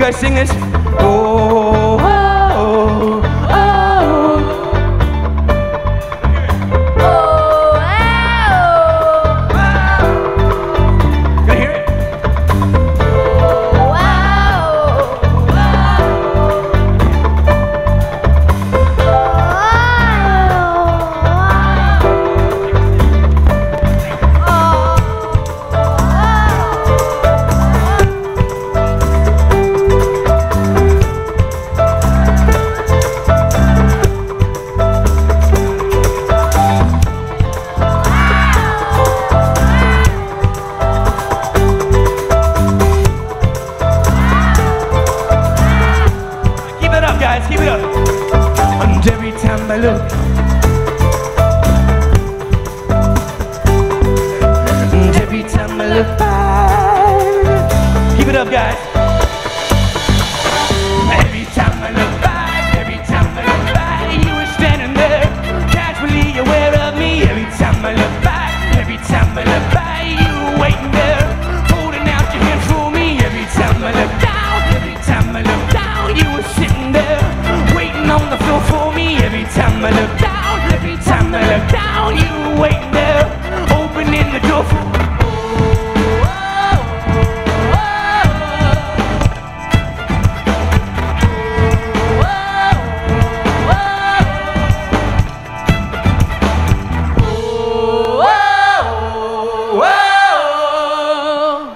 Guys, sing this. Oh, oh, oh, oh, oh, oh. Gotta hear it. Oh, oh, keep it up. And every time I look, and every time I look back, keep it up, guys. Every time I look back, every time I look back, you were standing there, casually aware of me. Every time I look back, every time I look back, you were waiting there, holding out your hand for me. Every time I look down, every time I look down, you were sitting there on the floor for me. Every time I look down, every time I look down, you wait there, opening the door for me.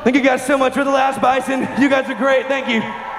Thank you guys so much. We're The Last Bison. You guys are great. Thank you.